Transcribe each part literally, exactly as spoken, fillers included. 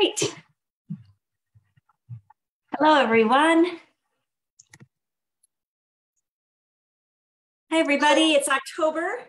Great. Hello, everyone. Hi, everybody. It's October,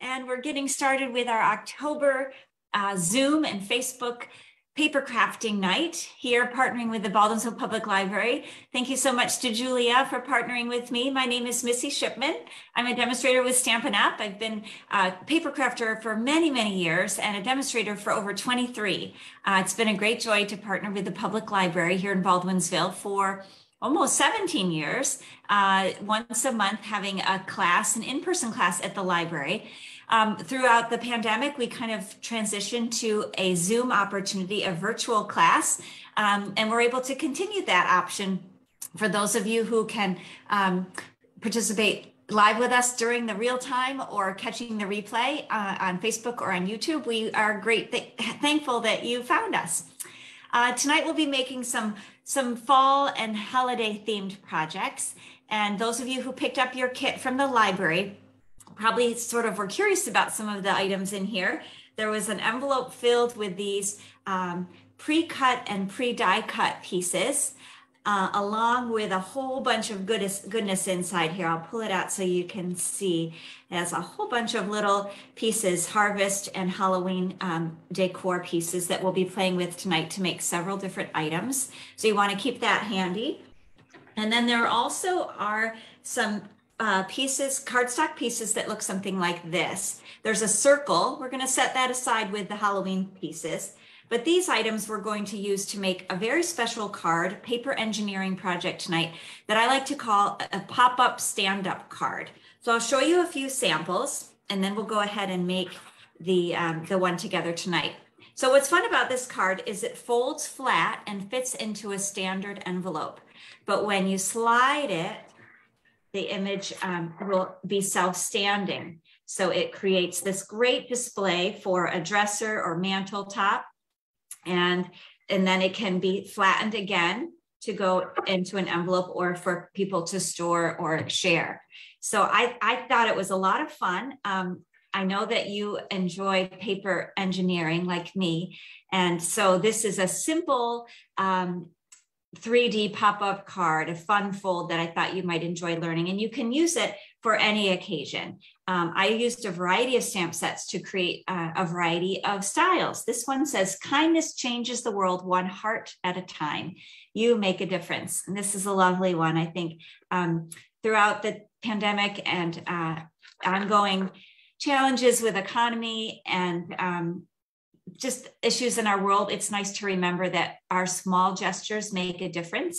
and we're getting started with our October uh, Zoom and Facebook paper crafting night here, partnering with the Baldwinsville Public Library. Thank you so much to Julia for partnering with me. My name is Missy Shipman. I'm a demonstrator with Stampin' Up. I've been a paper crafter for many, many years and a demonstrator for over twenty-three. Uh, it's been a great joy to partner with the public library here in Baldwinsville for almost seventeen years, uh, once a month having a class, an in-person class at the library. Um, throughout the pandemic, we kind of transitioned to a Zoom opportunity, a virtual class, um, and we're able to continue that option for those of you who can um, participate live with us during the real time or catching the replay uh, on Facebook or on YouTube. We are great, th thankful that you found us. Uh, tonight, we'll be making some, some fall and holiday themed projects, and those of you who picked up your kit from the library probably sort of were curious about some of the items in here. There was an envelope filled with these um, pre-cut and pre-die cut pieces, uh, along with a whole bunch of goodness, goodness inside here. I'll pull it out so you can see. It has a whole bunch of little pieces, harvest and Halloween um, decor pieces that we'll be playing with tonight to make several different items. So you want to keep that handy. And then there also are some Uh, pieces, cardstock pieces that look something like this. There's a circle. We're going to set that aside with the Halloween pieces, but these items we're going to use to make a very special card, paper engineering project tonight that I like to call a pop-up stand-up card. So I'll show you a few samples and then we'll go ahead and make the, um, the one together tonight. So what's fun about this card is it folds flat and fits into a standard envelope, but when you slide it, the image um, will be self-standing. So it creates this great display for a dresser or mantle top. And, and then it can be flattened again to go into an envelope or for people to store or share. So I, I thought it was a lot of fun. Um, I know that you enjoy paper engineering like me. And so this is a simple, um, three D pop-up card, a fun fold that I thought you might enjoy learning, and you can use it for any occasion. Um, I used a variety of stamp sets to create uh, a variety of styles. This one says, kindness changes the world one heart at a time. You make a difference. And this is a lovely one, I think. Um, throughout the pandemic and uh, ongoing challenges with economy and um, just issues in our world, it's nice to remember that our small gestures make a difference.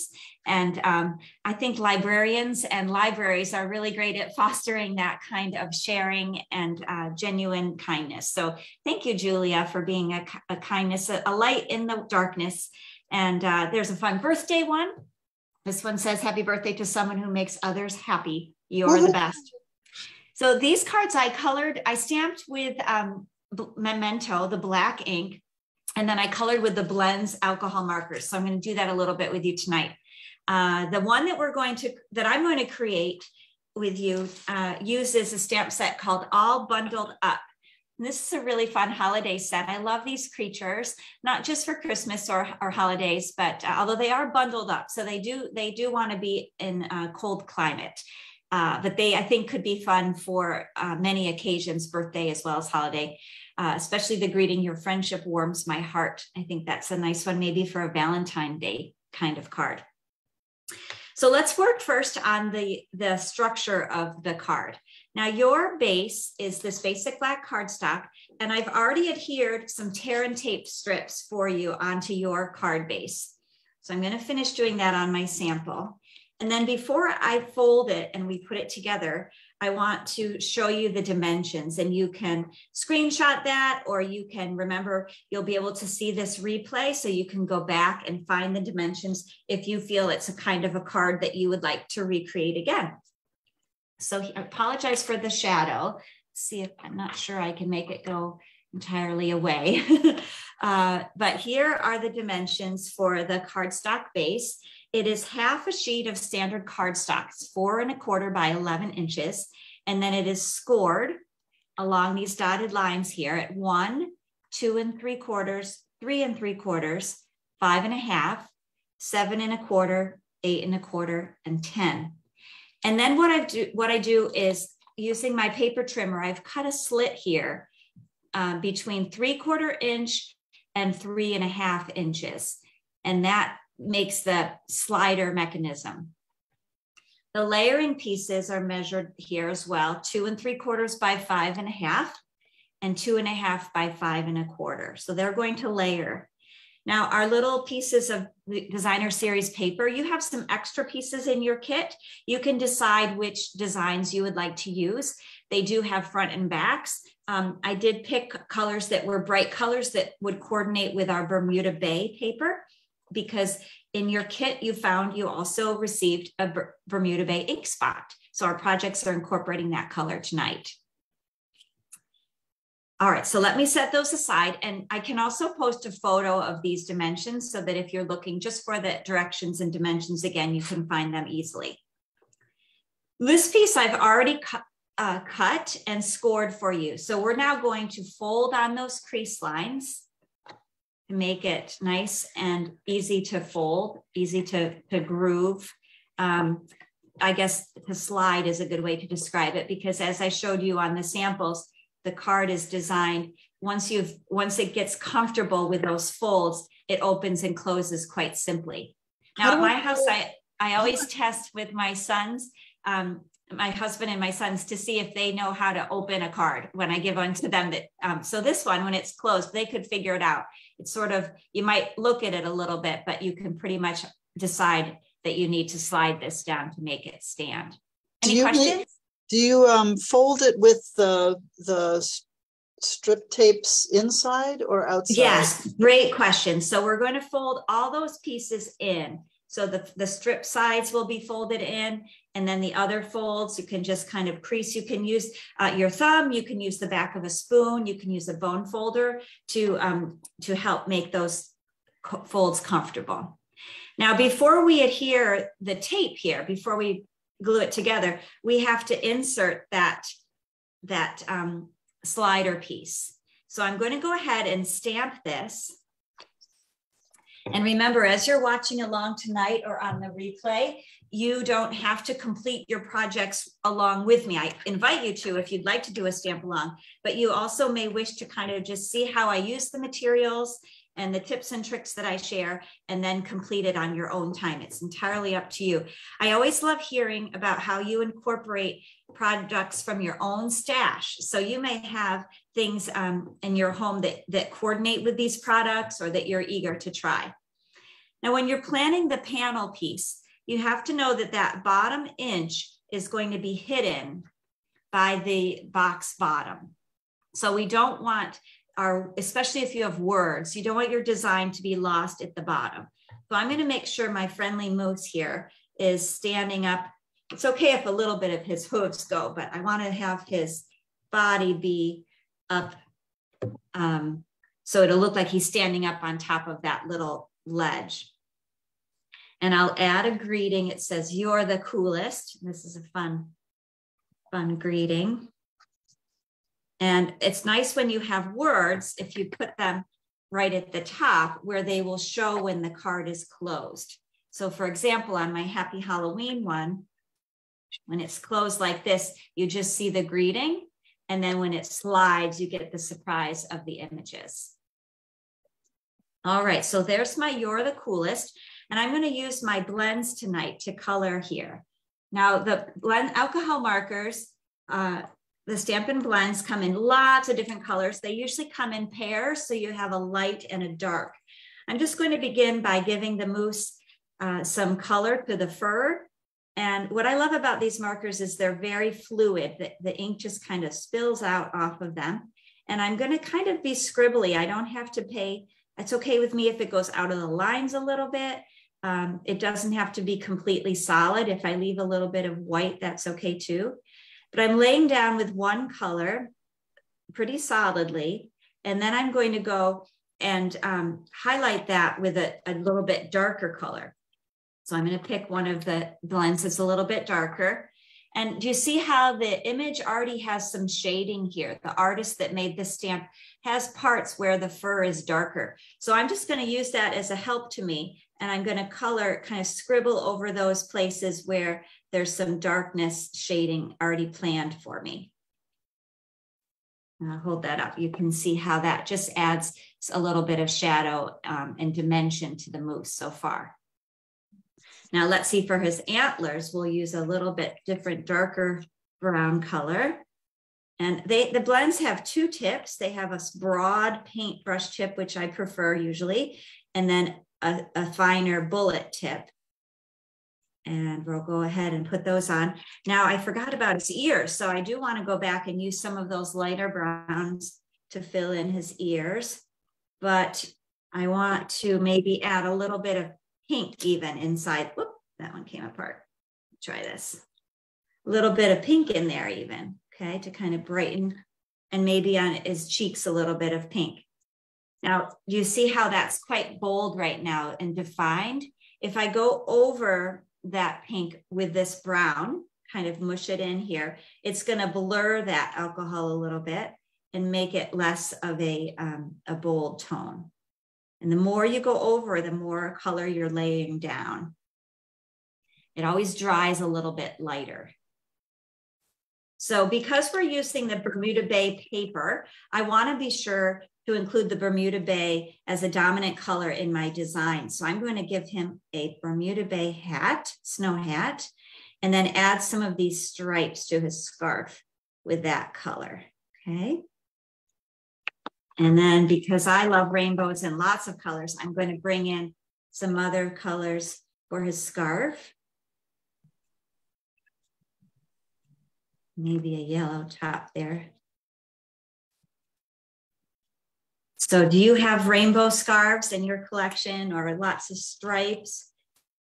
And um, I think librarians and libraries are really great at fostering that kind of sharing and uh, genuine kindness. So thank you, Julia, for being a, a kindness, a, a light in the darkness. And uh, there's a fun birthday one. This one says, happy birthday to someone who makes others happy. You're the best. So these cards I colored, I stamped with um, Memento, the black ink, and then I colored with the Blends alcohol markers. So I'm going to do that a little bit with you tonight. Uh, the one that we're going to, that I'm going to create with you, uh, uses a stamp set called All Bundled Up. And this is a really fun holiday set. I love these creatures, not just for Christmas or, or holidays, but uh, although they are bundled up, so they do they do want to be in a cold climate. Uh, but they, I think, could be fun for uh, many occasions, birthday as well as holiday, uh, especially the greeting, your friendship warms my heart. I think that's a nice one, maybe for a Valentine's Day kind of card. So let's work first on the, the structure of the card. Now, your base is this basic black cardstock, and I've already adhered some tear and tape strips for you onto your card base. So I'm going to finish doing that on my sample. And then before I fold it and we put it together, I want to show you the dimensions, and you can screenshot that, or you can remember, you'll be able to see this replay so you can go back and find the dimensions if you feel it's a kind of a card that you would like to recreate again. So I apologize for the shadow. Let's see if I'm not sure I can make it go entirely away. uh, but here are the dimensions for the cardstock base. It is half a sheet of standard cardstock, four and a quarter by eleven inches. And then it is scored along these dotted lines here at one, two and three quarters, three and three quarters, five and a half, seven and a quarter, eight and a quarter, and ten. And then what I do, what I do is using my paper trimmer, I've cut a slit here um, between three quarter inch and three and a half inches. And that makes the slider mechanism. The layering pieces are measured here as well, two and three quarters by five and a half and two and a half by five and a quarter. So they're going to layer. Now our little pieces of designer series paper, you have some extra pieces in your kit. You can decide which designs you would like to use. They do have front and backs. Um, I did pick colors that were bright colors that would coordinate with our Bermuda Bay paper, because in your kit, you found you also received a Bermuda Bay ink spot. So our projects are incorporating that color tonight. All right, so let me set those aside. And I can also post a photo of these dimensions so that if you're looking just for the directions and dimensions again, you can find them easily. This piece I've already cu uh, cut and scored for you. So we're now going to fold on those crease lines to make it nice and easy to fold, easy to, to groove. Um, I guess the slide is a good way to describe it, because as I showed you on the samples, the card is designed, once you've, once it gets comfortable with those folds, it opens and closes quite simply. Now at my house, I, I always test with my sons, um, my husband and my sons, to see if they know how to open a card when I give one to them. That um, so this one, when it's closed, they could figure it out. It's sort of, you might look at it a little bit, but you can pretty much decide that you need to slide this down to make it stand. Any questions? Do you um, fold it with the, the strip tapes inside or outside? Yes, great question. So we're going to fold all those pieces in. So the, the strip sides will be folded in, and then the other folds, you can just kind of crease. You can use uh, your thumb, you can use the back of a spoon, you can use a bone folder to, um, to help make those co folds comfortable. Now, before we adhere the tape here, before we glue it together, we have to insert that, that um, slider piece. So I'm going to go ahead and stamp this. And remember, as you're watching along tonight or on the replay, you don't have to complete your projects along with me. I invite you to if you'd like to do a stamp along, but you also may wish to kind of just see how I use the materials and the tips and tricks that I share, and then complete it on your own time. It's entirely up to you. I always love hearing about how you incorporate products from your own stash. So you may have things um, in your home that, that coordinate with these products or that you're eager to try. Now, when you're planning the panel piece, you have to know that that bottom inch is going to be hidden by the box bottom. So we don't want our, especially if you have words, you don't want your design to be lost at the bottom. So I'm going to make sure my friendly Moose here is standing up. It's okay if a little bit of his hooves go, but I want to have his body be up um, so it'll look like he's standing up on top of that little ledge. And I'll add a greeting. It says, "You're the coolest." This is a fun, fun greeting. And it's nice when you have words, if you put them right at the top where they will show when the card is closed. So for example, on my Happy Halloween one, when it's closed like this, you just see the greeting. And then when it slides, you get the surprise of the images. All right, so there's my "You're the Coolest." And I'm going to use my blends tonight to color here. Now the blend alcohol markers, uh, the Stampin' Blends come in lots of different colors. They usually come in pairs, so you have a light and a dark. I'm just going to begin by giving the moose uh, some color to the fur. And what I love about these markers is they're very fluid. The, the ink just kind of spills out off of them. And I'm going to kind of be scribbly. I don't have to pay. It's okay with me if it goes out of the lines a little bit. Um, it doesn't have to be completely solid. If I leave a little bit of white, that's okay too. But I'm laying down with one color pretty solidly. And then I'm going to go and um, highlight that with a, a little bit darker color. So I'm going to pick one of the blends that's a little bit darker. And do you see how the image already has some shading here? The artist that made this stamp has parts where the fur is darker. So I'm just gonna use that as a help to me. And I'm gonna color, kind of scribble over those places where there's some darkness shading already planned for me. And I'll hold that up. You can see how that just adds a little bit of shadow um, and dimension to the moose so far. Now let's see for his antlers, we'll use a little bit different darker brown color. And they, the blends have two tips. They have a broad paintbrush tip, which I prefer usually, and then a, a finer bullet tip. And we'll go ahead and put those on. Now I forgot about his ears. So I do want to go back and use some of those lighter browns to fill in his ears, but I want to maybe add a little bit of pink even inside. Whoop, that one came apart. Try this. A little bit of pink in there even, okay, to kind of brighten, and maybe on his cheeks a little bit of pink. Now, you see how that's quite bold right now and defined. If I go over that pink with this brown, kind of mush it in here, it's gonna blur that alcohol a little bit and make it less of a, um, a bold tone. And the more you go over, the more color you're laying down. It always dries a little bit lighter. So because we're using the Bermuda Bay paper, I wanna be sure to include the Bermuda Bay as a dominant color in my design. So I'm gonna give him a Bermuda Bay hat, snow hat, and then add some of these stripes to his scarf with that color, okay? And then because I love rainbows and lots of colors, I'm going to bring in some other colors for his scarf. Maybe a yellow top there. So do you have rainbow scarves in your collection or lots of stripes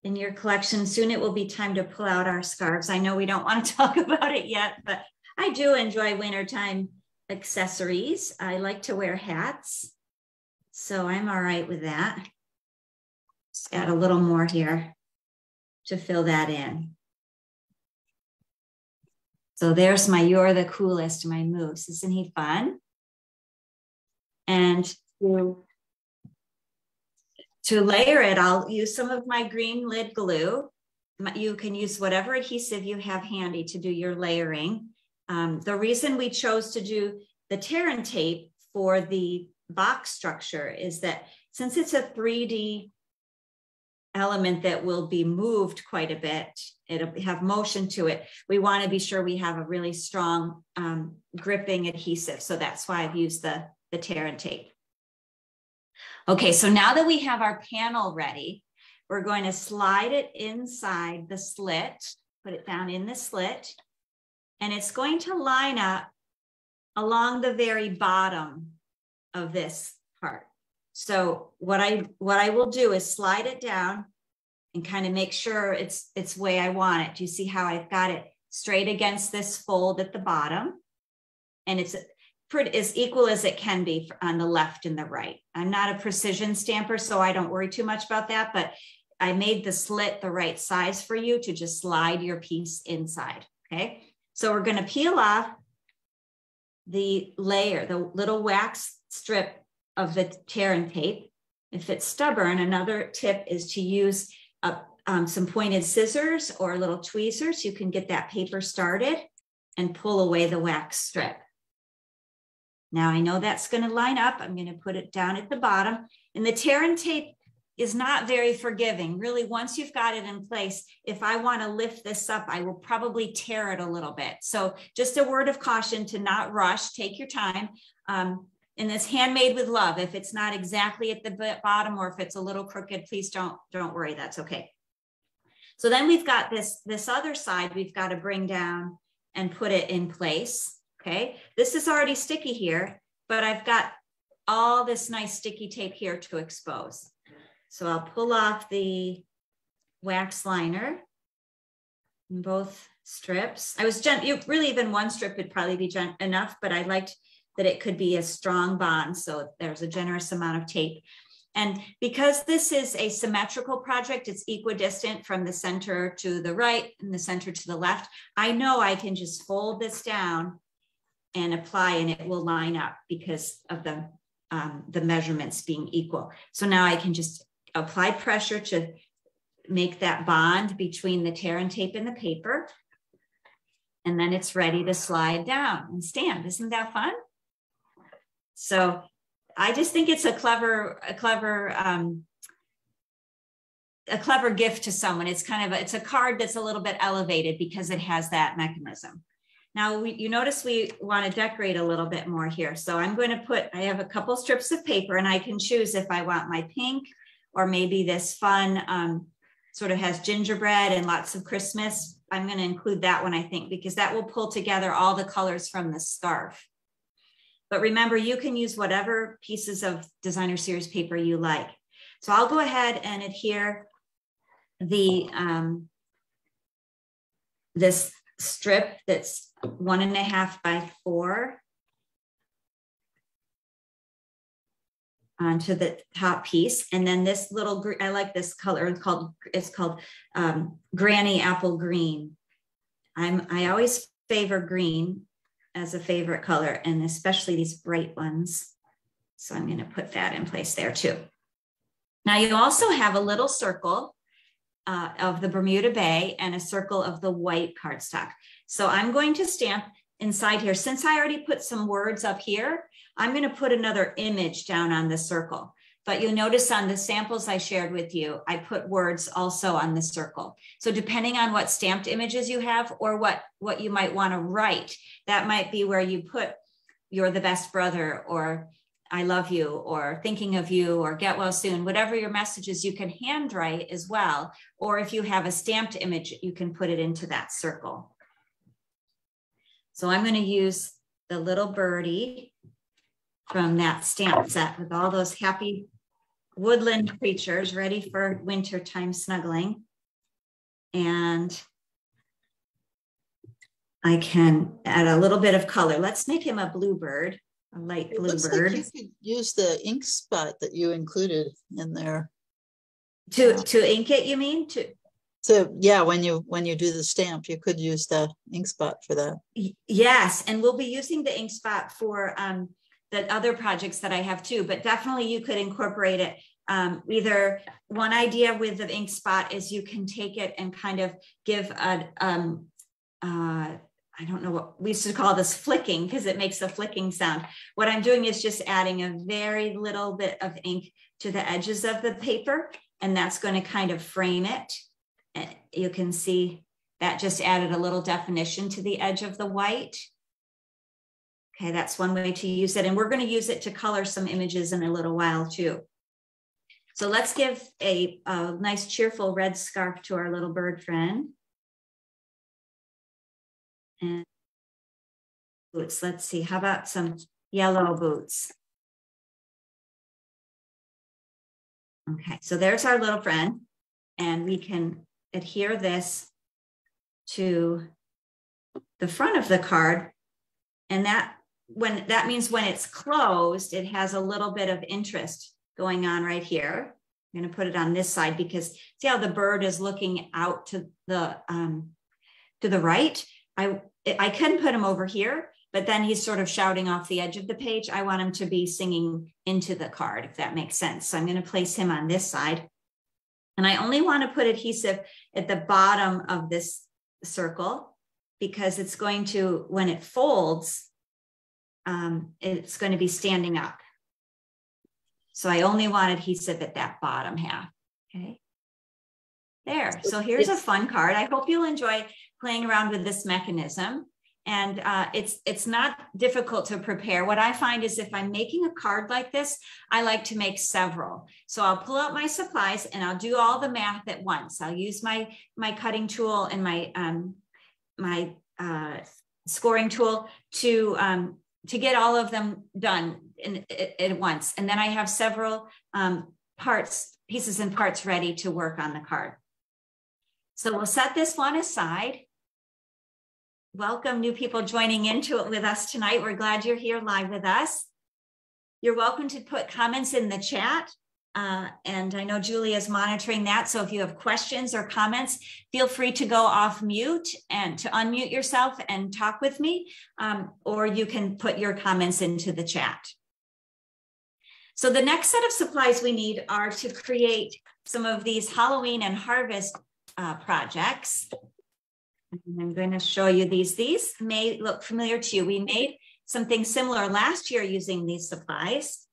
in your collection? Soon it will be time to pull out our scarves. I know we don't want to talk about it yet, but I do enjoy wintertime accessories. I like to wear hats, so I'm all right with that. Just add a little more here to fill that in. So there's my "You're the Coolest," my moose. Isn't he fun? And to, to layer it, I'll use some of my green lid glue. You can use whatever adhesive you have handy to do your layering. Um, the reason we chose to do the tear and tape for the box structure is that since it's a three D element that will be moved quite a bit, it'll have motion to it, we want to be sure we have a really strong um, gripping adhesive. So that's why I've used the, the tear and tape. Okay, so now that we have our panel ready, we're going to slide it inside the slit, put it down in the slit. And it's going to line up along the very bottom of this part. So what I what I will do is slide it down and kind of make sure it's it's the way I want it. Do you see how I've got it straight against this fold at the bottom? And it's pretty as equal as it can be on the left and the right. I'm not a precision stamper, so I don't worry too much about that, but I made the slit the right size for you to just slide your piece inside, okay? So we're going to peel off the layer, the little wax strip of the tear and tape. If it's stubborn, another tip is to use a, um, some pointed scissors or little tweezers. You can get that paper started and pull away the wax strip. Now I know that's going to line up. I'm going to put it down at the bottom, and the tear and tape is not very forgiving. Really, once you've got it in place, if I want to lift this up, I will probably tear it a little bit. So just a word of caution to not rush, take your time. Um, and it's handmade with love. If it's not exactly at the bottom or if it's a little crooked, please don't, don't worry, that's okay. So then we've got this, this other side we've got to bring down and put it in place, okay? This is already sticky here, but I've got all this nice sticky tape here to expose. So I'll pull off the wax liner in both strips. I was gentle, really even one strip would probably be enough, but I liked that it could be a strong bond. So there's a generous amount of tape. And because this is a symmetrical project, it's equidistant from the center to the right and the center to the left. I know I can just fold this down and apply and it will line up because of the, um, the measurements being equal. So now I can just apply pressure to make that bond between the tear and tape and the paper. And then it's ready to slide down and stand. Isn't that fun? So I just think it's a clever, a clever, um, a clever gift to someone. It's kind of, a, it's a card that's a little bit elevated because it has that mechanism. Now we, you notice we want to decorate a little bit more here. So I'm going to put, I have a couple strips of paper and I can choose if I want my pink or maybe this fun, um, sort of has gingerbread and lots of Christmas. I'm going to include that one, I think, because that will pull together all the colors from the scarf. But remember, you can use whatever pieces of designer series paper you like. So I'll go ahead and adhere the um, this strip that's one and a half by four onto the top piece. And then this little, I like this color, it's called, it's called um, Granny Apple Green. I'm, I always favor green as a favorite color, and especially these bright ones. So I'm gonna put that in place there too. Now you also have a little circle uh, of the Bermuda Bay and a circle of the white cardstock. So I'm going to stamp inside here. Since I already put some words up here, I'm gonna put another image down on the circle. But you'll notice on the samples I shared with you, I put words also on the circle. So depending on what stamped images you have or what, what you might wanna write, that might be where you put you're the best brother or I love you or thinking of you or get well soon, whatever your message is, you can handwrite as well. Or if you have a stamped image, you can put it into that circle. So I'm gonna use the little birdie from that stamp set with all those happy woodland creatures ready for wintertime snuggling. And I can add a little bit of color. Let's make him a bluebird, a light it bluebird. Like you could use the ink spot that you included in there. To to ink it, you mean? To so yeah, when you when you do the stamp, you could use the ink spot for that. Yes, and we'll be using the ink spot for um the other projects that I have too, but definitely you could incorporate it. Um, either one idea with the ink spot is you can take it and kind of give a, um, uh, I don't know what we used to call this flicking because it makes a flicking sound. What I'm doing is just adding a very little bit of ink to the edges of the paper, and that's going to kind of frame it. And you can see that just added a little definition to the edge of the white. Okay, that's one way to use it. And we're going to use it to color some images in a little while too. So let's give a, a nice cheerful red scarf to our little bird friend. And boots, let's see, how about some yellow boots? Okay, so there's our little friend. And we can adhere this to the front of the card. And that When that means when it's closed, it has a little bit of interest going on right here. I'm going to put it on this side because see how the bird is looking out to the um, to the right. I I can put him over here, but then he's sort of shouting off the edge of the page. I want him to be singing into the card, if that makes sense. So I'm going to place him on this side, and I only want to put adhesive at the bottom of this circle because it's going to when it folds. Um, it's going to be standing up. So I only want adhesive at that bottom half. Okay. There. So here's a fun card. I hope you'll enjoy playing around with this mechanism. And uh, it's, it's not difficult to prepare. What I find is if I'm making a card like this, I like to make several. So I'll pull out my supplies and I'll do all the math at once. I'll use my, my cutting tool and my, um, my uh, scoring tool to, um, to get all of them done at once. And then I have several um, parts, pieces and parts ready to work on the card. So we'll set this one aside. Welcome new people joining into it with us tonight. We're glad you're here live with us. You're welcome to put comments in the chat. Uh, and I know Julia is monitoring that. So if you have questions or comments, feel free to go off mute and to unmute yourself and talk with me, um, or you can put your comments into the chat. So the next set of supplies we need are to create some of these Halloween and harvest uh, projects. And I'm going to show you these. These may look familiar to you. We made something similar last year using these supplies.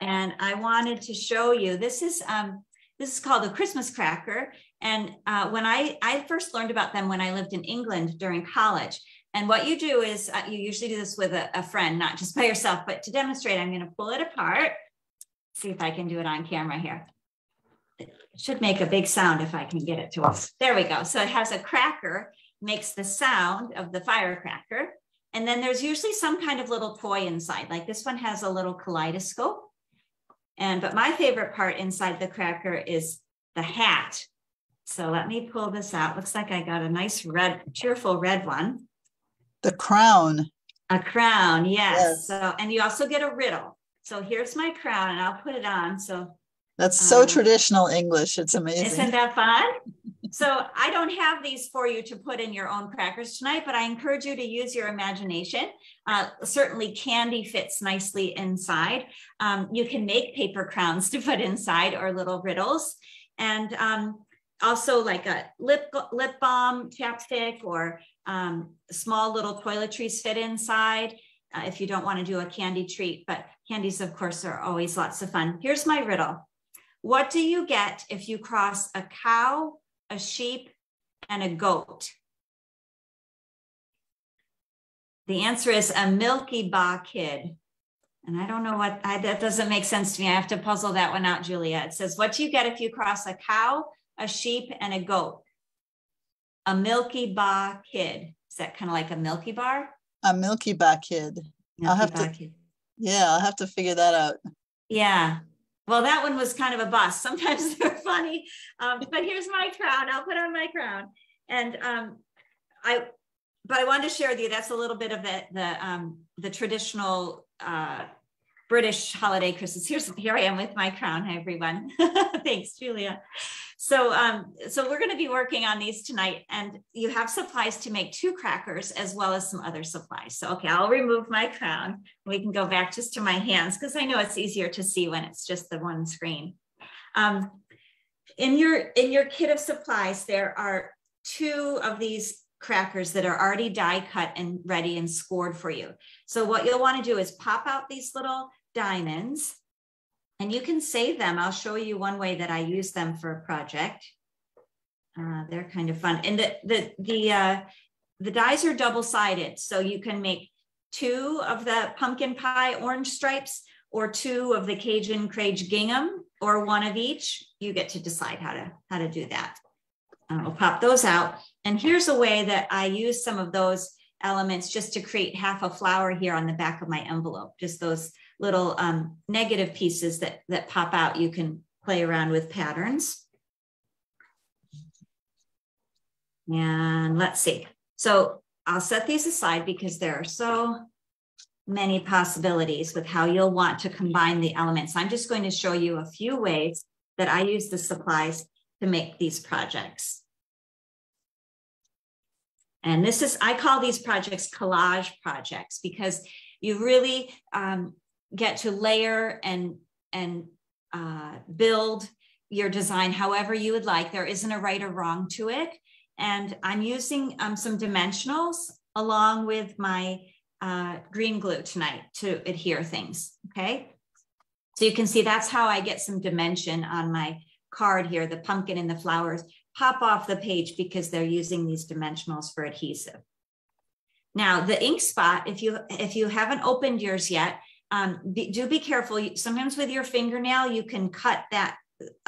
And I wanted to show you, this is um, this is called a Christmas cracker. And uh, when I, I first learned about them when I lived in England during college. And what you do is uh, you usually do this with a, a friend, not just by yourself, but to demonstrate, I'm gonna pull it apart. See if I can do it on camera here. It should make a big sound if I can get it to us. There we go. So it has a cracker, makes the sound of the firecracker. And then there's usually some kind of little toy inside. Like this one has a little kaleidoscope. And, but my favorite part inside the cracker is the hat. So let me pull this out. Looks like I got a nice red, cheerful red one. The crown. A crown, yes. yes. So, and you also get a riddle. So here's my crown and I'll put it on. So that's so um, traditional English. It's amazing. Isn't that fun? So I don't have these for you to put in your own crackers tonight, but I encourage you to use your imagination. Uh, certainly candy fits nicely inside. Um, you can make paper crowns to put inside or little riddles. And um, also like a lip, lip balm chapstick or um, small little toiletries fit inside uh, if you don't want to do a candy treat, but candies of course are always lots of fun. Here's my riddle. What do you get if you cross a cow, a sheep, and a goat? The answer is a Milky Bar kid. And I don't know what, I, that doesn't make sense to me. I have to puzzle that one out, Julia. It says, what do you get if you cross a cow, a sheep, and a goat? A Milky Bar kid. Is that kind of like a Milky Bar? A Milky Bar kid. Milky I'll have Bar to, kid. Yeah, I'll have to figure that out. Yeah. Well, that one was kind of a bust. Sometimes they're funny, um, but here's my crown. I'll put on my crown. And um, I, but I wanted to share with you, that's a little bit of the, the, um, the traditional uh, British holiday Christmas. Here's, here I am with my crown, hi everyone. Thanks, Julia. So, um, so we're gonna be working on these tonight, and you have supplies to make two crackers as well as some other supplies. So, okay, I'll remove my crown. We can go back just to my hands because I know it's easier to see when it's just the one screen. Um, in your, in your kit of supplies, there are two of these crackers that are already die cut and ready and scored for you. So what you'll wanna do is pop out these little diamonds. And you can save them. I'll show you one way that I use them for a project. Uh, they're kind of fun. And the, the, the, uh, the dies are double-sided. So you can make two of the pumpkin pie orange stripes or two of the Cajun crage gingham or one of each. You get to decide how to, how to do that. Uh, we'll pop those out. And here's a way that I use some of those elements just to create half a flower here on the back of my envelope, just those little um, negative pieces that, that pop out. You can play around with patterns. And let's see. So I'll set these aside because there are so many possibilities with how you'll want to combine the elements. I'm just going to show you a few ways that I use the supplies to make these projects. And this is, I call these projects collage projects because you really, um, get to layer and, and uh, build your design however you would like. There isn't a right or wrong to it. And I'm using um, some dimensionals along with my uh, green glue tonight to adhere things, okay? So you can see that's how I get some dimension on my card here. The pumpkin and the flowers pop off the page because they're using these dimensionals for adhesive. Now the ink spot, if you, if you haven't opened yours yet, Um, be, do be careful. Sometimes with your fingernail, you can cut that,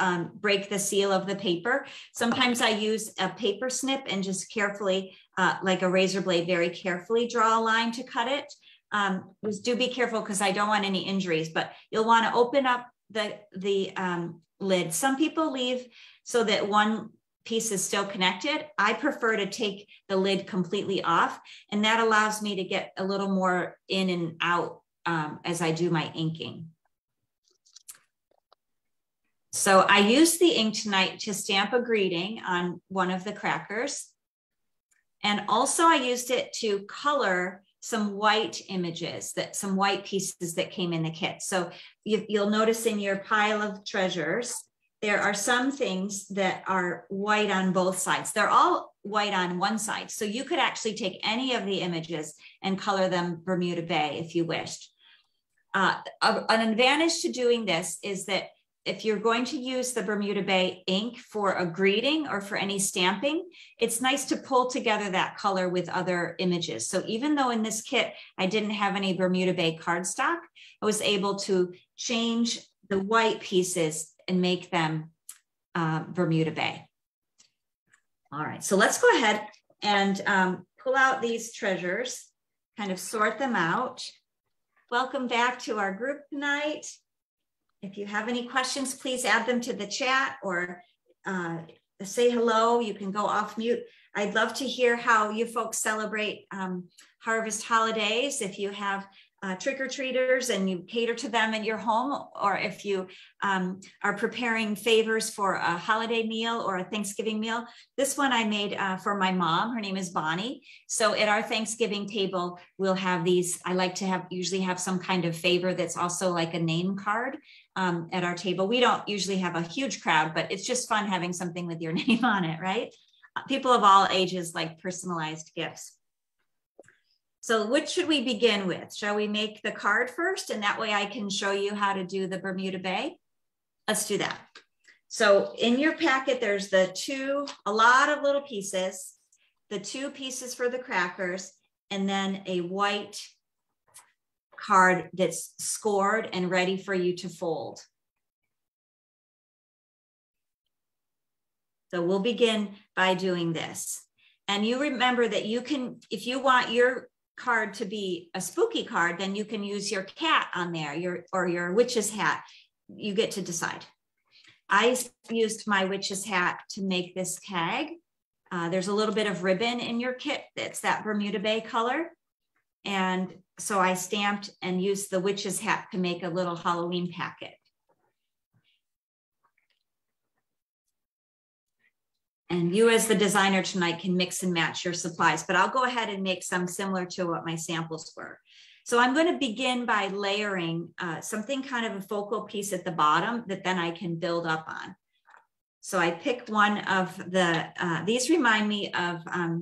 um, break the seal of the paper. Sometimes I use a paper snip and just carefully, uh, like a razor blade, very carefully draw a line to cut it. Um, just do be careful because I don't want any injuries, but you'll want to open up the, the um, lid. Some people leave so that one piece is still connected. I prefer to take the lid completely off, and that allows me to get a little more in and out Um, as I do my inking. So I used the ink tonight to stamp a greeting on one of the crackers. And also I used it to color some white images, that some white pieces that came in the kit. So you, you'll notice in your pile of treasures, there are some things that are white on both sides. They're all white on one side. So you could actually take any of the images and color them Bermuda Bay if you wished. Uh, an advantage to doing this is that if you're going to use the Bermuda Bay ink for a greeting or for any stamping, it's nice to pull together that color with other images. So even though in this kit, I didn't have any Bermuda Bay cardstock, I was able to change the white pieces and make them uh, Bermuda Bay. All right, so let's go ahead and um, pull out these treasures, kind of sort them out. Welcome back to our group tonight. If you have any questions, please add them to the chat or uh, say hello. You can go off mute. I'd love to hear how you folks celebrate um, harvest holidays. If you have Uh, trick-or-treaters and you cater to them at your home, or if you um, are preparing favors for a holiday meal or a Thanksgiving meal. This one I made uh, for my mom. Her name is Bonnie. So at our Thanksgiving table, we'll have these. I like to have usually have some kind of favor that's also like a name card um, at our table. We don't usually have a huge crowd, but it's just fun having something with your name on it, right? People of all ages like personalized gifts. So which should we begin with? Shall we make the card first? And that way I can show you how to do the Bermuda Bay. Let's do that. So in your packet, there's the two, a lot of little pieces, the two pieces for the crackers, and then a white card that's scored and ready for you to fold. So we'll begin by doing this. And you remember that you can, if you want your card to be a spooky card, then you can use your cat on there, your or your witch's hat. You get to decide. I used my witch's hat to make this tag. Uh, there's a little bit of ribbon in your kit that's that Bermuda Bay color. And so I stamped and used the witch's hat to make a little Halloween packet. And you as the designer tonight can mix and match your supplies, but I'll go ahead and make some similar to what my samples were. So I'm going to begin by layering uh, something kind of a focal piece at the bottom that then I can build up on. So I pick one of the, uh, these remind me of um,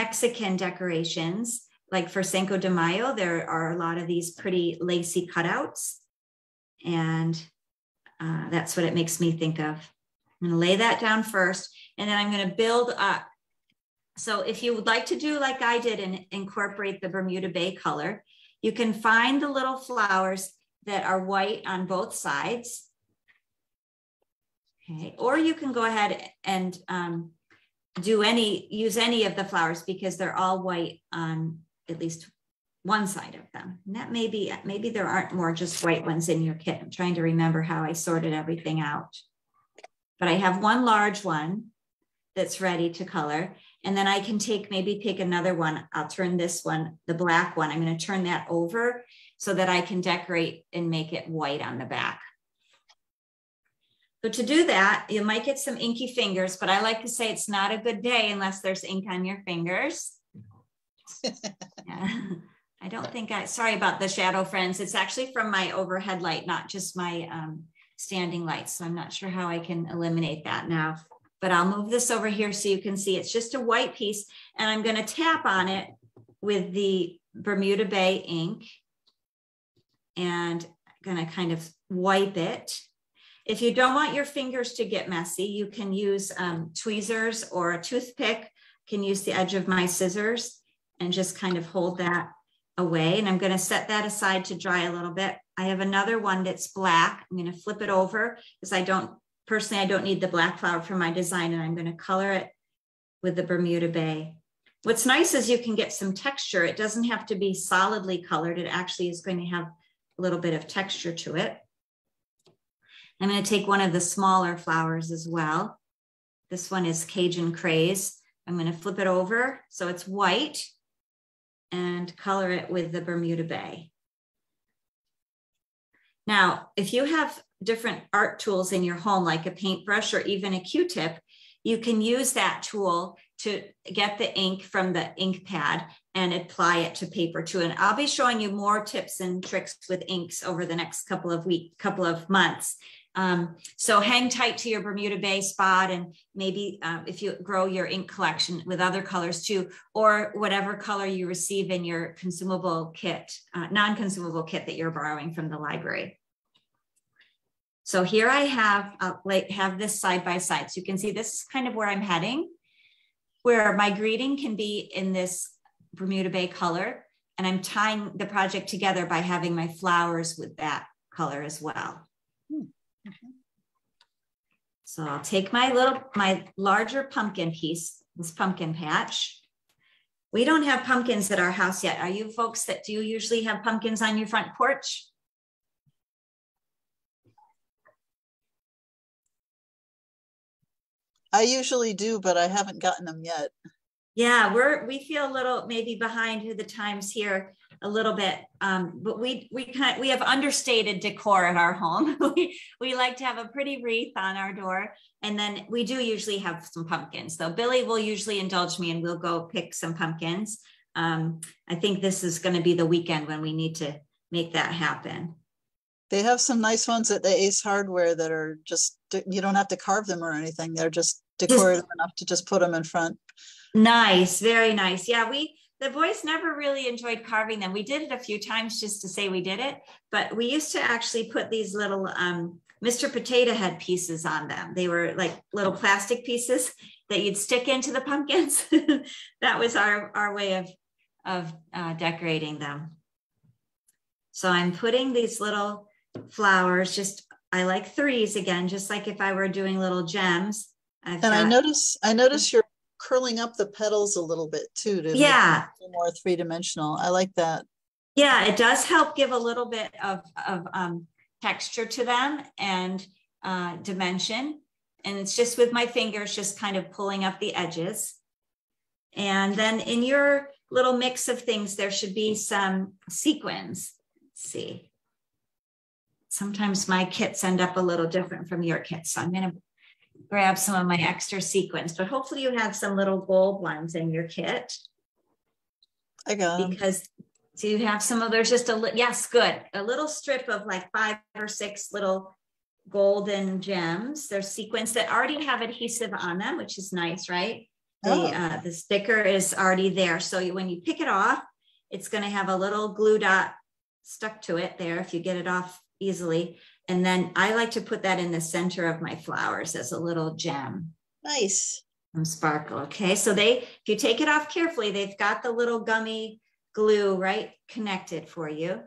Mexican decorations, like for Cinco de Mayo, there are a lot of these pretty lacy cutouts. And uh, that's what it makes me think of. I'm going to lay that down first. And then I'm going to build up. So if you would like to do like I did and incorporate the Bermuda Bay color, you can find the little flowers that are white on both sides. Okay, or you can go ahead and um, do any, use any of the flowers because they're all white on at least one side of them. And that maybe, maybe there aren't more just white ones in your kit. I'm trying to remember how I sorted everything out. But I have one large one that's ready to color. And then I can take, maybe pick another one. I'll turn this one, the black one, I'm going to turn that over so that I can decorate and make it white on the back. So to do that, you might get some inky fingers, but I like to say it's not a good day unless there's ink on your fingers. Yeah. I don't think I, sorry about the shadow, friends. It's actually from my overhead light, not just my um, standing lights. So I'm not sure how I can eliminate that now. But I'll move this over here so you can see it's just a white piece, and I'm going to tap on it with the Bermuda Bay ink and I'm going to kind of wipe it. If you don't want your fingers to get messy, you can use um, tweezers or a toothpick. I can use the edge of my scissors and just kind of hold that away, and I'm going to set that aside to dry a little bit. I have another one that's black. I'm going to flip it over because I don't Personally, I don't need the black flower for my design, and I'm going to color it with the Bermuda Bay. What's nice is you can get some texture. It doesn't have to be solidly colored. It actually is going to have a little bit of texture to it. I'm going to take one of the smaller flowers as well. This one is Cajun Craze. I'm going to flip it over so it's white and color it with the Bermuda Bay. Now, if you have different art tools in your home, like a paintbrush or even a Q-tip, you can use that tool to get the ink from the ink pad and apply it to paper too. And I'll be showing you more tips and tricks with inks over the next couple of weeks, couple of months. Um, so hang tight to your Bermuda Bay spot, and maybe uh, if you grow your ink collection with other colors too, or whatever color you receive in your consumable kit, uh, non-consumable kit that you're borrowing from the library. So here I have, uh, have this side by side. So you can see this is kind of where I'm heading, where my greeting can be in this Bermuda Bay color, and I'm tying the project together by having my flowers with that color as well. Hmm. Okay. So I'll take my little, my larger pumpkin piece, this pumpkin patch. We don't have pumpkins at our house yet. Are you folks that do usually have pumpkins on your front porch? I usually do, but I haven't gotten them yet. Yeah, we're, we feel a little maybe behind the times here a little bit, um, but we we kind of, we have understated decor at our home. we, we like to have a pretty wreath on our door, and then we do usually have some pumpkins. So Billy will usually indulge me and we'll go pick some pumpkins. Um, I think this is going to be the weekend when we need to make that happen. They have some nice ones at the Ace Hardware that are just, you don't have to carve them or anything. They're just decorative enough to just put them in front. Nice, very nice. Yeah, we, the boys never really enjoyed carving them. We did it a few times just to say we did it, but we used to actually put these little um, Mister Potato Head pieces on them. They were like little plastic pieces that you'd stick into the pumpkins. That was our, our way of, of uh, decorating them. So I'm putting these little flowers, just, I like threes again, just like if I were doing little gems. I've and got, I notice, I notice you're curling up the petals a little bit too, to yeah, make it more three-dimensional. I like that. Yeah, it does help give a little bit of, of um, texture to them and uh, dimension. And it's just with my fingers, just kind of pulling up the edges. And then in your little mix of things, there should be some sequins. Let's see. Sometimes my kits end up a little different from your kits. So I'm going to grab some of my extra sequins, but hopefully you have some little gold ones in your kit. I got them. Because do you have some of those? Just a little, yes, good. A little strip of like five or six little golden gems. There's sequins that already have adhesive on them, which is nice, right? The, oh. uh, the sticker is already there. So you, when you pick it off, it's going to have a little glue dot stuck to it there if you get it off easily. And then I like to put that in the center of my flowers as a little gem. Nice. Some sparkle. Okay. So they, if you take it off carefully, they've got the little gummy glue right connected for you.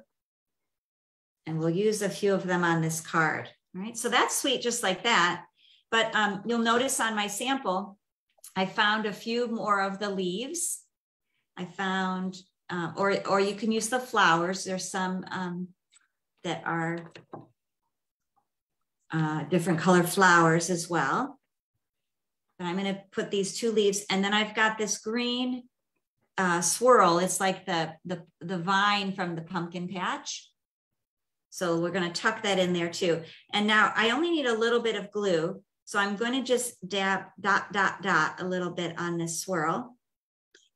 And we'll use a few of them on this card. All right. So that's sweet, just like that. But um, you'll notice on my sample, I found a few more of the leaves. I found, um, or, or you can use the flowers. There's some um, that are Uh, different color flowers as well. And I'm going to put these two leaves, and then I've got this green uh, swirl. It's like the, the, the vine from the pumpkin patch. So we're going to tuck that in there too. And now I only need a little bit of glue. So I'm going to just dab dot, dot, dot a little bit on this swirl.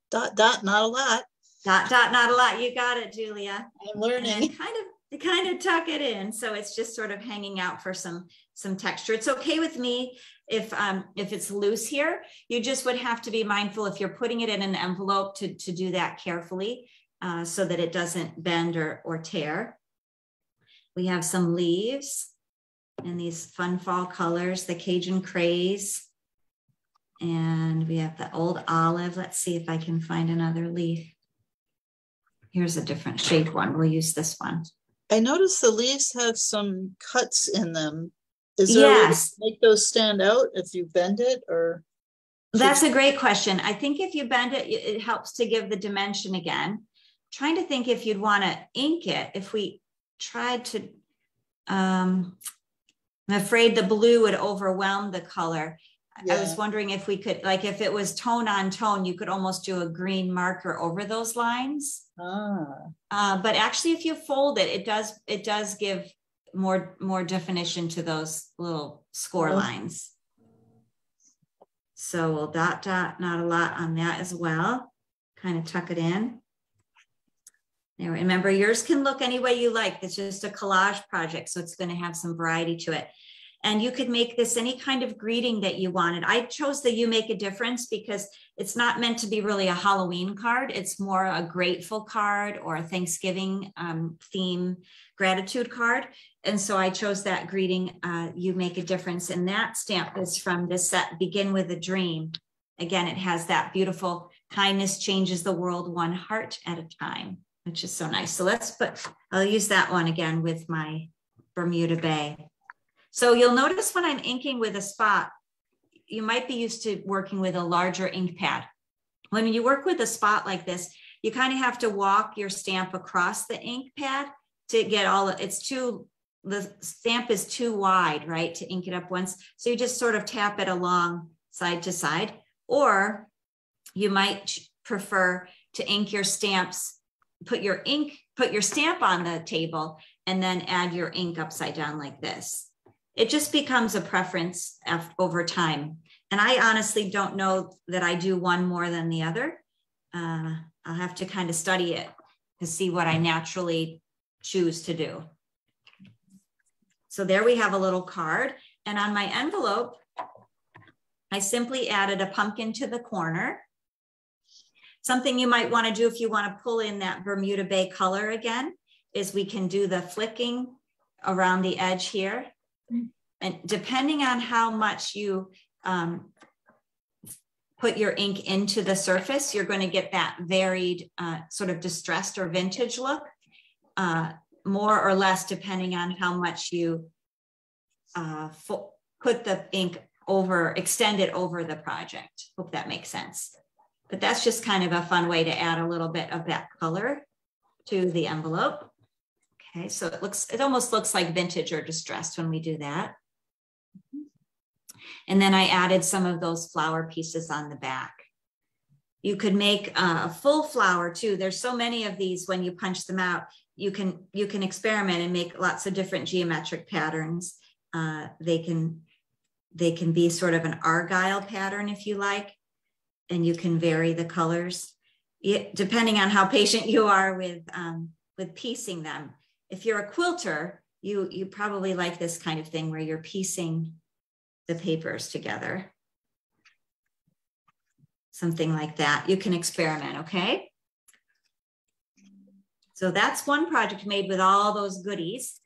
Dot, dot, not a lot. Dot, dot, not a lot. You got it, Julia. I'm learning. Kind of to kind of tuck it in. So it's just sort of hanging out for some, some texture. It's okay with me if, um, if it's loose here. You just would have to be mindful if you're putting it in an envelope to, to do that carefully uh, so that it doesn't bend or, or tear. We have some leaves and these fun fall colors, the Cajun craze. And we have the old olive. Let's see if I can find another leaf. Here's a different shaped one. We'll use this one. I noticed the leaves have some cuts in them. Is there yes. a way to make those stand out if you bend it, or? That's a great question. I think if you bend it, it helps to give the dimension again. I'm trying to think if you'd want to ink it. If we tried to, um, I'm afraid the blue would overwhelm the color. Yeah. I was wondering if we could, like if it was tone on tone, you could almost do a green marker over those lines. Ah. Uh, but actually, if you fold it, it does it does give more more definition to those little score lines. So we'll dot dot, not a lot on that as well. Kind of tuck it in. Now remember, yours can look any way you like. It's just a collage project, so it's going to have some variety to it. And you could make this any kind of greeting that you wanted. I chose the You Make a Difference because it's not meant to be really a Halloween card. It's more a grateful card or a Thanksgiving um, theme gratitude card. And so I chose that greeting, uh, You Make a Difference. And that stamp is from this set, Begin with a Dream. Again, it has that beautiful kindness changes the world one heart at a time, which is so nice. So let's put, I'll use that one again with my Bermuda Bay. So you'll notice when I'm inking with a spot, you might be used to working with a larger ink pad. When you work with a spot like this, you kind of have to walk your stamp across the ink pad to get all, it's too, the stamp is too wide, right, to ink it up once. So you just sort of tap it along side to side, or you might prefer to ink your stamps, put your ink, put your stamp on the table and then add your ink upside down like this. It just becomes a preference over time. And I honestly don't know that I do one more than the other. Uh, I'll have to kind of study it to see what I naturally choose to do. So there we have a little card. And on my envelope, I simply added a pumpkin to the corner. Something you might want to do if you want to pull in that Bermuda Bay color again is we can do the flicking around the edge here. And depending on how much you um, put your ink into the surface, you're going to get that varied uh, sort of distressed or vintage look, uh, more or less depending on how much you uh, put the ink over, extend it over the project. Hope that makes sense. But that's just kind of a fun way to add a little bit of that color to the envelope. Okay, so it looks, it almost looks like vintage or distressed when we do that. And then I added some of those flower pieces on the back. You could make a full flower too. There's so many of these when you punch them out, you can, you can experiment and make lots of different geometric patterns. Uh, they can, they can be sort of an argyle pattern if you like, and you can vary the colors depending on how patient you are with, um, with piecing them. If you're a quilter, you, you probably like this kind of thing where you're piecing the papers together. Something like that. You can experiment, okay? So that's one project made with all those goodies.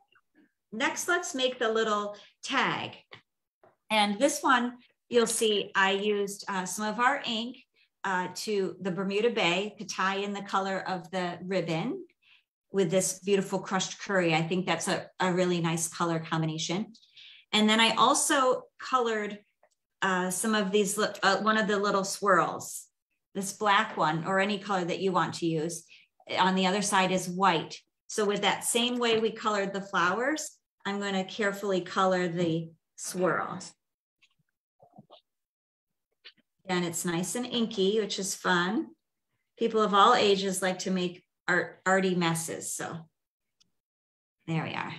Next, let's make the little tag. And this one, you'll see I used uh, some of our ink uh, to the Bermuda Bay to tie in the color of the ribbon with this beautiful crushed curry. I think that's a, a really nice color combination. And then I also colored uh, some of these, uh, one of the little swirls, this black one or any color that you want to use. On the other side is white. So with that same way we colored the flowers, I'm going to carefully color the swirl. And it's nice and inky, which is fun. People of all ages like to make Art, arty messes. So there we are.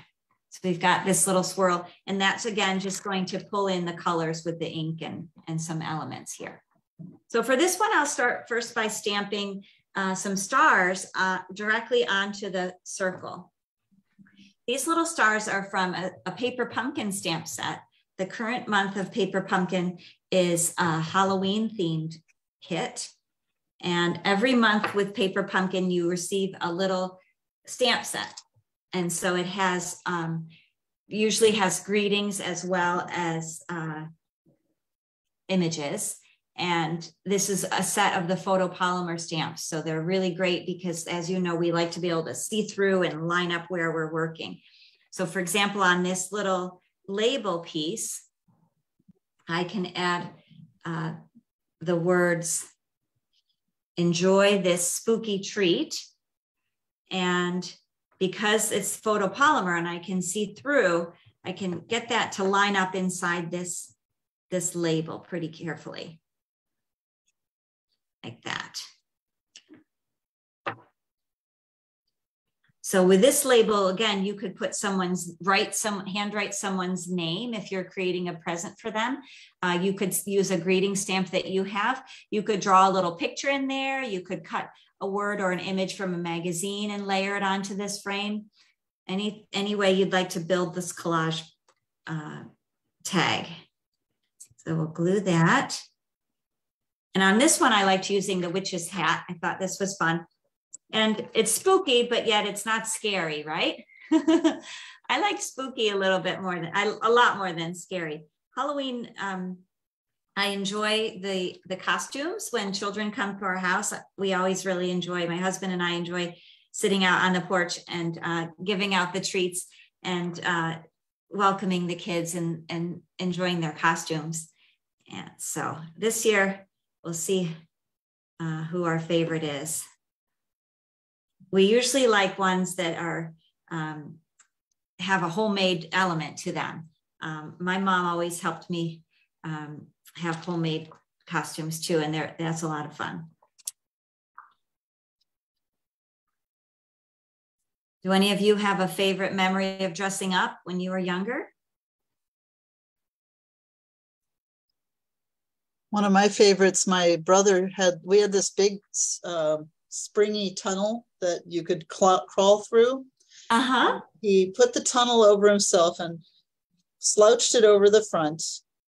So we've got this little swirl, and that's again just going to pull in the colors with the ink and, and some elements here. So for this one, I'll start first by stamping uh, some stars uh, directly onto the circle. These little stars are from a, a Paper Pumpkin stamp set. The current month of Paper Pumpkin is a Halloween themed kit. And every month with Paper Pumpkin, you receive a little stamp set. And so it has, um, usually has greetings as well as uh, images. And this is a set of the photopolymer stamps. So they're really great because, as you know, we like to be able to see through and line up where we're working. So for example, on this little label piece, I can add uh, the words, enjoy this spooky treat. And because it's photopolymer and I can see through, I can get that to line up inside this, this label pretty carefully. Like that. So with this label, again, you could put someone's, write some, handwrite someone's name if you're creating a present for them. Uh, you could use a greeting stamp that you have. You could draw a little picture in there. You could cut a word or an image from a magazine and layer it onto this frame. Any, any way you'd like to build this collage uh, tag. So we'll glue that. And on this one, I liked using the witch's hat. I thought this was fun. And it's spooky, but yet it's not scary, right? I like spooky a little bit more than I, a lot more than scary. Halloween, um, I enjoy the the costumes when children come to our house. We always really enjoy. My husband and I enjoy sitting out on the porch and uh, giving out the treats and uh, welcoming the kids and and enjoying their costumes. And so this year, we'll see uh, who our favorite is. We usually like ones that are um, have a homemade element to them. Um, my mom always helped me um, have homemade costumes too, and that's a lot of fun. Do any of you have a favorite memory of dressing up when you were younger? One of my favorites, my brother had, we had this big uh, springy tunnel that you could crawl through. Uh-huh. He put the tunnel over himself and slouched it over the front.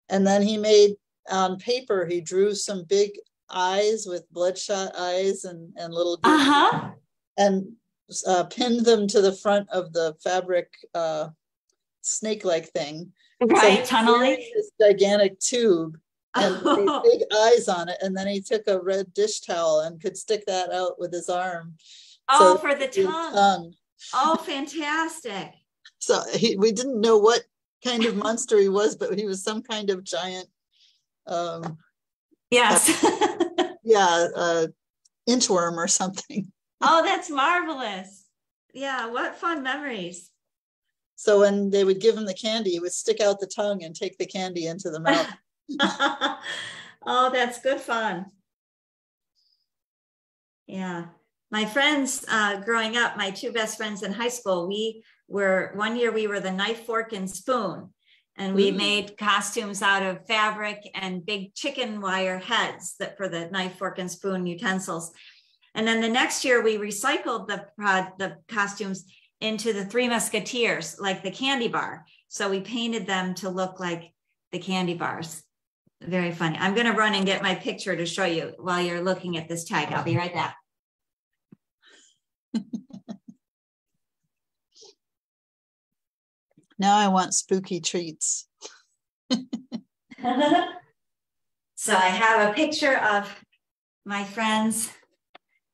And then he made, on paper, he drew some big eyes with bloodshot eyes and, and little goodies. Uh-huh. And uh, pinned them to the front of the fabric uh, snake-like thing. Right, so tunneling. This gigantic tube. And oh. Big eyes on it, and then he took a red dish towel and could stick that out with his arm. Oh, so for the tongue. tongue! Oh, fantastic! So he, we didn't know what kind of monster he was, but he was some kind of giant. Um, yes. uh, yeah, uh, inchworm or something. Oh, that's marvelous! Yeah, what fun memories. So when they would give him the candy, he would stick out the tongue and take the candy into the mouth. Oh, that's good fun. Yeah. My friends uh, growing up, my two best friends in high school, we were, one year we were the knife, fork, and spoon. And we mm. made costumes out of fabric and big chicken wire heads that for the knife, fork, and spoon utensils. And then the next year we recycled the, uh, the costumes into the Three Musketeers, like the candy bar. So we painted them to look like the candy bars. Very funny. I'm going to run and get my picture to show you while you're looking at this tag. I'll be right back. Now I want spooky treats. So I have a picture of my friends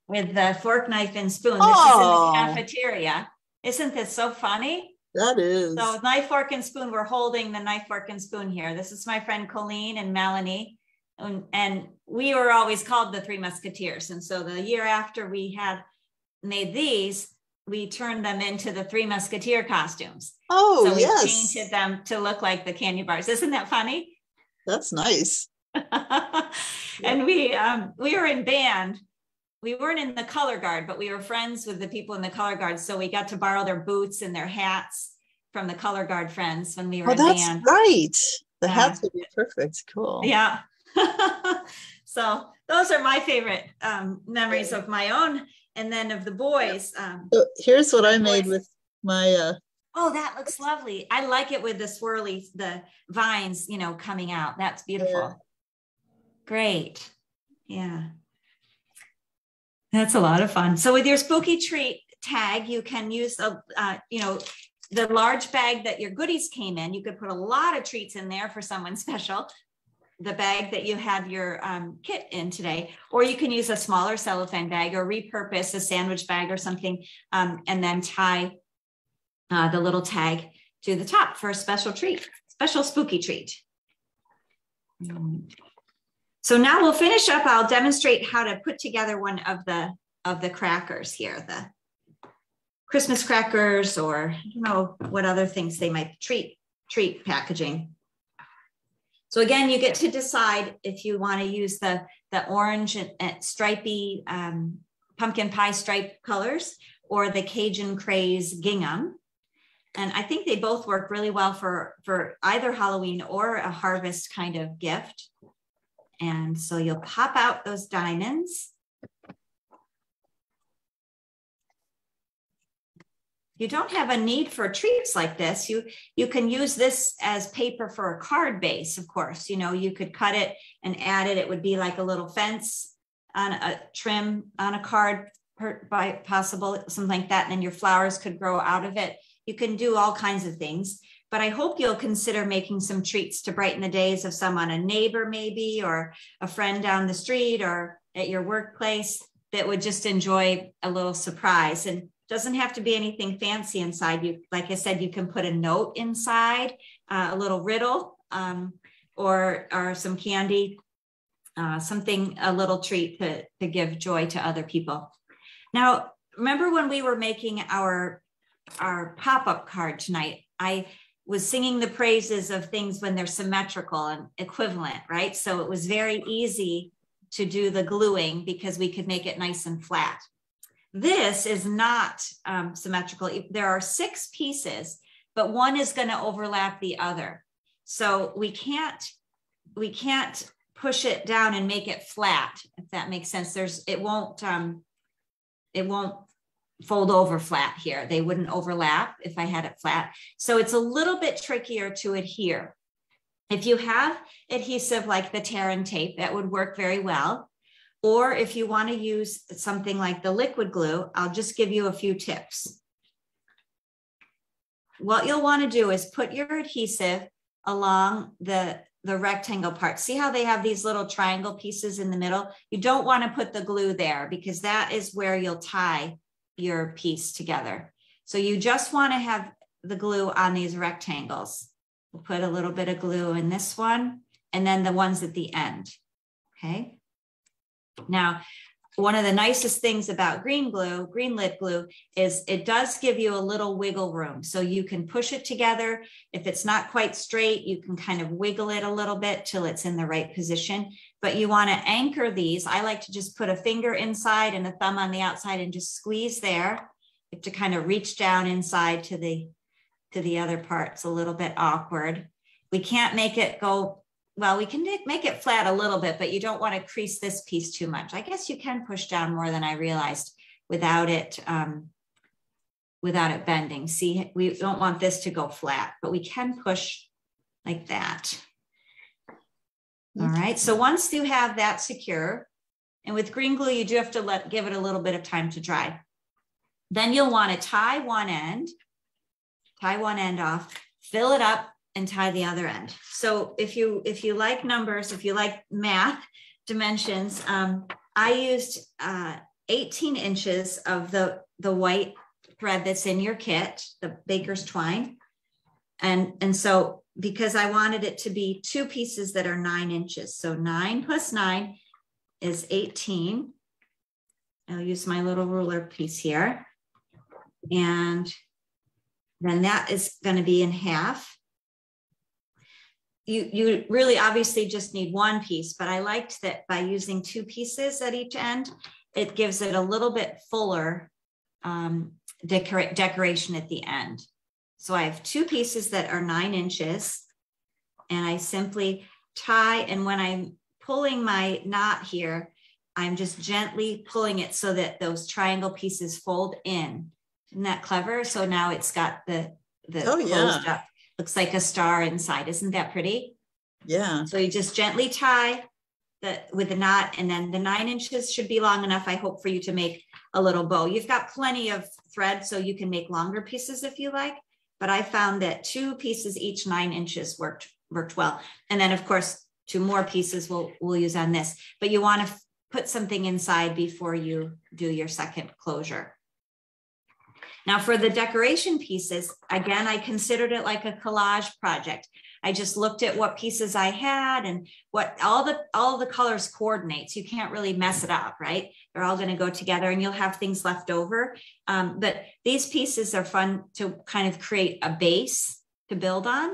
with the fork, knife, and spoon. This oh. is in the cafeteria. Isn't this so funny? That is. So knife, fork, and spoon, we're holding the knife, fork, and spoon here. This is my friend Colleen and Melanie. And, and we were always called the Three Musketeers. And so the year after we had made these, we turned them into the Three Musketeer costumes. Oh, so we yes. painted them to look like the candy bars. Isn't that funny? That's nice. And we um, we were in band. We weren't in the color guard, but we were friends with the people in the color guard. So we got to borrow their boots and their hats from the color guard friends when we were oh, in that's band. Right. The yeah. hats would be perfect. Cool. Yeah. So those are my favorite um, memories of my own. And then of the boys. Um, so here's what I made with my. Uh... Oh, that looks lovely. I like it with the swirly, the vines, you know, coming out. That's beautiful. Yeah. Great. Yeah. That's a lot of fun. So with your spooky treat tag, you can use, a, uh, you know, the large bag that your goodies came in. You could put a lot of treats in there for someone special, the bag that you have your um, kit in today. Or you can use a smaller cellophane bag or repurpose a sandwich bag or something, um, and then tie uh, the little tag to the top for a special treat, special spooky treat. Um, So now we'll finish up. I'll demonstrate how to put together one of the of the crackers here, the Christmas crackers, or I don't know what other things they might treat treat packaging. So again, you get to decide if you want to use the the orange and, and stripy um, pumpkin pie stripe colors, or the Cajun Craze gingham. And I think they both work really well for, for either Halloween or a harvest kind of gift. And so you'll pop out those diamonds. You don't have a need for treats like this. You, you can use this as paper for a card base, of course. You know, you could cut it and add it. It would be like a little fence on a trim on a card, per, by possible, something like that. And then your flowers could grow out of it. You can do all kinds of things, but I hope you'll consider making some treats to brighten the days of someone, a neighbor maybe, or a friend down the street or at your workplace that would just enjoy a little surprise. And doesn't have to be anything fancy inside. You, like I said, you can put a note inside, uh, a little riddle, um, or, or some candy, uh, something, a little treat to, to give joy to other people. Now, remember when we were making our our pop-up card tonight, I was singing the praises of things when they're symmetrical and equivalent, right? So it was very easy to do the gluing because we could make it nice and flat. This is not um, symmetrical. There are six pieces, but one is going to overlap the other. So we can't, we can't push it down and make it flat, if that makes sense. There's, it won't, um, it won't fold over flat here. They wouldn't overlap if I had it flat. So it's a little bit trickier to adhere. If you have adhesive like the tear and tape, that would work very well. Or if you want to use something like the liquid glue, I'll just give you a few tips. What you'll want to do is put your adhesive along the, the rectangle part. See how they have these little triangle pieces in the middle? You don't want to put the glue there because that is where you'll tie your piece together. So you just want to have the glue on these rectangles. We'll put a little bit of glue in this one and then the ones at the end. Okay. Now, one of the nicest things about green glue, green lid glue, is it does give you a little wiggle room. So you can push it together. If it's not quite straight, you can kind of wiggle it a little bit till it's in the right position. But you want to anchor these. I like to just put a finger inside and a thumb on the outside and just squeeze there. You have to kind of reach down inside to the, to the other part. It's a little bit awkward. We can't make it go. Well, we can make it flat a little bit, but you don't want to crease this piece too much. I guess you can push down more than I realized without it, um, without it bending. See, we don't want this to go flat, but we can push like that. All right. So once you have that secure, and with green glue, you do have to let give it a little bit of time to dry. Then you'll want to tie one end, tie one end off, fill it up, and tie the other end. So if you if you like numbers, if you like math dimensions, um, I used uh, eighteen inches of the, the white thread that's in your kit, the baker's twine. And, and so because I wanted it to be two pieces that are nine inches. So nine plus nine is eighteen. I'll use my little ruler piece here. And then that is going to be in half. You, you really obviously just need one piece, but I liked that by using two pieces at each end, it gives it a little bit fuller um, decor decoration at the end. So I have two pieces that are nine inches and I simply tie. And when I'm pulling my knot here, I'm just gently pulling it so that those triangle pieces fold in. Isn't that clever? So now it's got the, the oh, closed yeah. up. Looks like a star inside. Isn't that pretty? Yeah. So you just gently tie the, with the knot, and then the nine inches should be long enough, I hope, for you to make a little bow. You've got plenty of thread, so you can make longer pieces if you like. But I found that two pieces each nine inches worked worked well. And then, of course, two more pieces we'll, we'll use on this. But you want to put something inside before you do your second closure. Now for the decoration pieces, again, I considered it like a collage project. I just looked at what pieces I had and what all the, all the colors coordinates. You can't really mess it up, right? They're all going to go together and you'll have things left over. Um, but these pieces are fun to kind of create a base to build on.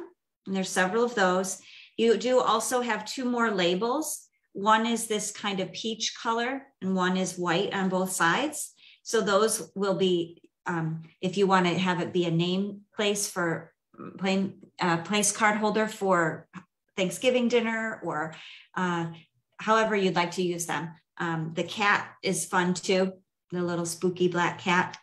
And there's several of those. You do also have two more labels. One is this kind of peach color and one is white on both sides. So those will be um, if you want to have it be a name place for plain uh, place card holder for Thanksgiving dinner, or uh, however you'd like to use them. Um, the cat is fun too, the little spooky black cat,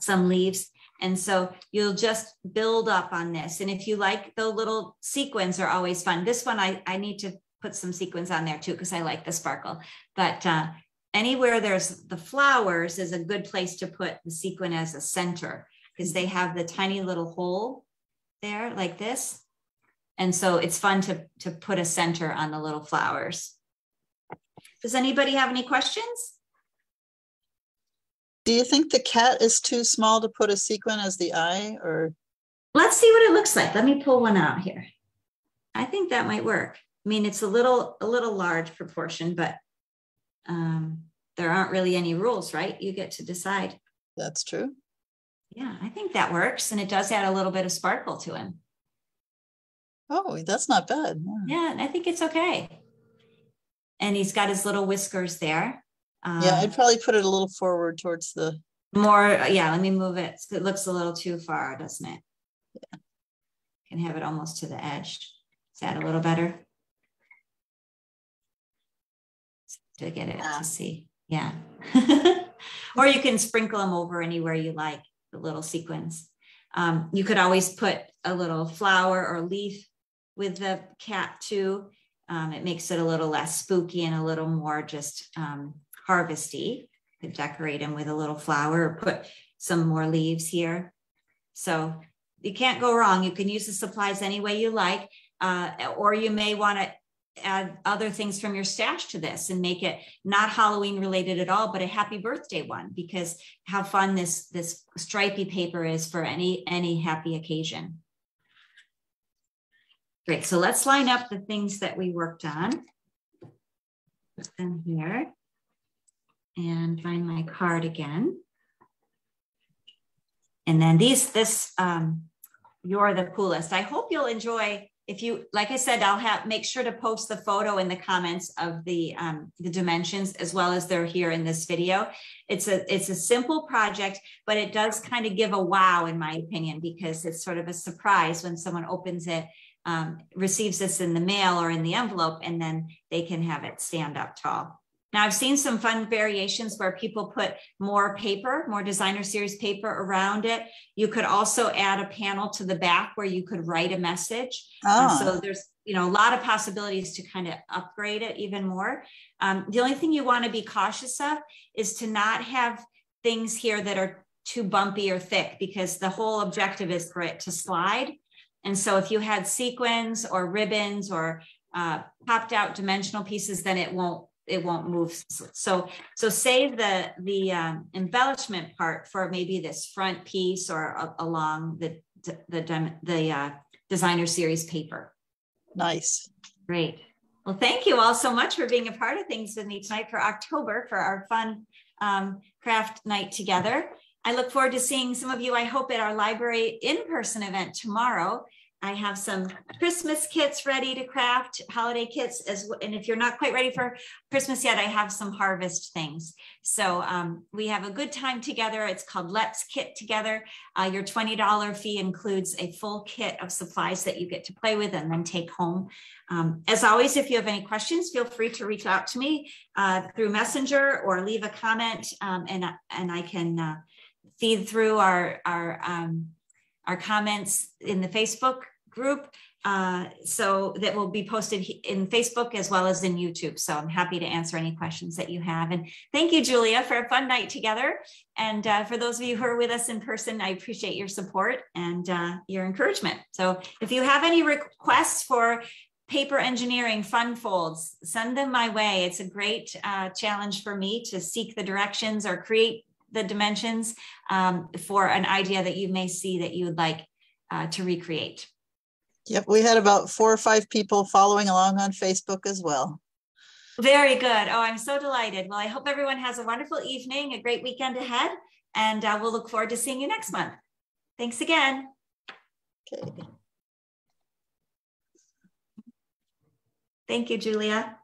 some leaves. And so you'll just build up on this. And if you like, the little sequins are always fun. This one, I, I need to put some sequins on there too, because I like the sparkle. But uh, anywhere there's the flowers is a good place to put the sequin as a center, because they have the tiny little hole there like this. And so it's fun to, to put a center on the little flowers. Does anybody have any questions? Do you think the cat is too small to put a sequin as the eye, or? Let's see what it looks like. Let me pull one out here. I think that might work. I mean, it's a little, a little large proportion, but um, there aren't really any rules, right? You get to decide. That's true. Yeah, I think that works. And it does add a little bit of sparkle to him. Oh, that's not bad. Yeah, yeah, I think it's okay. And he's got his little whiskers there. Um, yeah, I'd probably put it a little forward towards the more. Yeah, let me move it. It looks a little too far, doesn't it? Yeah. Can have it almost to the edge. Is that a little better? To get it yeah. to see. Yeah. Or you can sprinkle them over anywhere you like, the little sequins. Um, you could always put a little flower or leaf with the cat too. Um, it makes it a little less spooky and a little more just um, harvesty. You could decorate them with a little flower or put some more leaves here. So you can't go wrong. You can use the supplies any way you like, uh, or you may want to add other things from your stash to this and make it not Halloween related at all, but a happy birthday one, because how fun this, this stripy paper is for any, any happy occasion. Great, so let's line up the things that we worked on. Put them here and find my card again. And then these, this, um, you're the coolest. I hope you'll enjoy. If you, like I said, I'll have, make sure to post the photo in the comments of the, um, the dimensions, as well as they're here in this video. It's a, it's a simple project, but it does kind of give a wow, in my opinion, because it's sort of a surprise when someone opens it. Um, receives this in the mail or in the envelope, and then they can have it stand up tall. Now, I've seen some fun variations where people put more paper, more designer series paper around it. You could also add a panel to the back where you could write a message. Oh. So there's, you know, a lot of possibilities to kind of upgrade it even more. Um, the only thing you want to be cautious of is to not have things here that are too bumpy or thick, because the whole objective is for it to slide. And so if you had sequins or ribbons or uh, popped out dimensional pieces, then it won't, it won't move. So, so save the, the um, embellishment part for maybe this front piece or a, along the, the, the uh, designer series paper. Nice. Great. Well, thank you all so much for being a part of Things With Me tonight for October, for our fun um, craft night together. I look forward to seeing some of you, I hope, at our library in-person event tomorrow. I have some Christmas kits ready to craft, holiday kits as well. And if you're not quite ready for Christmas yet, I have some harvest things. So um, we have a good time together. It's called Let's Kit Together. Uh, your twenty dollar fee includes a full kit of supplies that you get to play with and then take home. Um, as always, if you have any questions, feel free to reach out to me uh, through Messenger or leave a comment, um, and, and I can uh, feed through our, our, um, our comments in the Facebook group, uh, so that will be posted in Facebook as well as in YouTube. So I'm happy to answer any questions that you have. And thank you, Julia, for a fun night together. And uh, for those of you who are with us in person, I appreciate your support and uh, your encouragement. So if you have any requests for paper engineering fun folds, send them my way. It's a great uh, challenge for me to seek the directions or create the dimensions um, for an idea that you may see that you would like uh, to recreate. Yep, we had about four or five people following along on Facebook as well. Very good. Oh, I'm so delighted. Well, I hope everyone has a wonderful evening, a great weekend ahead, and uh, we'll look forward to seeing you next month. Thanks again. Okay. Thank you, Julia.